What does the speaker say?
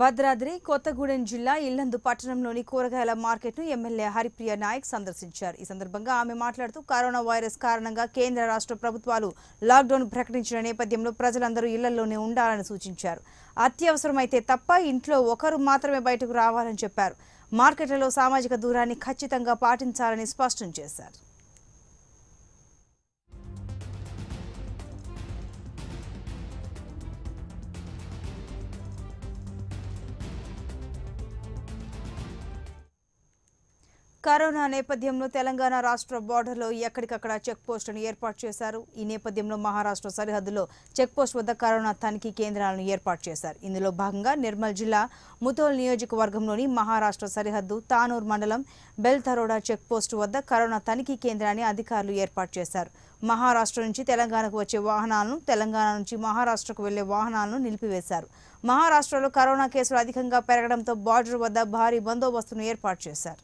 భద్రాద్రి కొత్తగూడెం జిల్లా ఇల్లందు పట్టణంలోని కూరగాయల మార్కెట్ను ఎమ్మెల్యే హరిప్రియ నాయక్ సందర్శించారు. ఈ సందర్భంగా ఆమె మాట్లాడుతూ కరోనా వైరస్ కారణంగా కేంద్ర రాష్ట్ర ప్రభుత్వాలు లాక్డౌన్ ప్రకటించిన నేపథ్యంలో ప్రజలందరూ ఇళ్లలోనే ఉండాలని సూచించారు. అత్యవసరమైతే తప్ప ఇంట్లో ఒకరు మాత్రమే బయటకు రావాలని చెప్పారు. మార్కెట్లలో సామాజిక దూరాన్ని ఖచ్చితంగా పాటించాలని స్పష్టం చేశారు. కరోనా నేపథ్యంలో తెలంగాణ రాష్ట్ర బోర్డర్లో ఎక్కడికక్కడ చెక్ పోస్టును ఏర్పాటు చేశారు. ఈ నేపథ్యంలో మహారాష్ట్ర సరిహద్దులో చెక్ పోస్ట్ వద్ద కరోనా తనిఖీ కేంద్రాలను ఏర్పాటు చేశారు. ఇందులో భాగంగా నిర్మల్ జిల్లా ముతోల్ నియోజకవర్గంలోని మహారాష్ట్ర సరిహద్దు తానూర్ మండలం బెల్తరోడా చెక్ పోస్టు వద్ద కరోనా తనిఖీ కేంద్రాన్ని అధికారులు ఏర్పాటు చేశారు. మహారాష్ట్ర నుంచి తెలంగాణకు వచ్చే వాహనాలను, తెలంగాణ నుంచి మహారాష్ట్రకు వెళ్లే వాహనాలను నిలిపివేశారు. మహారాష్ట్రలో కరోనా కేసులు అధికంగా పెరగడంతో బార్డర్ వద్ద భారీ బందోబస్తును ఏర్పాటు చేశారు.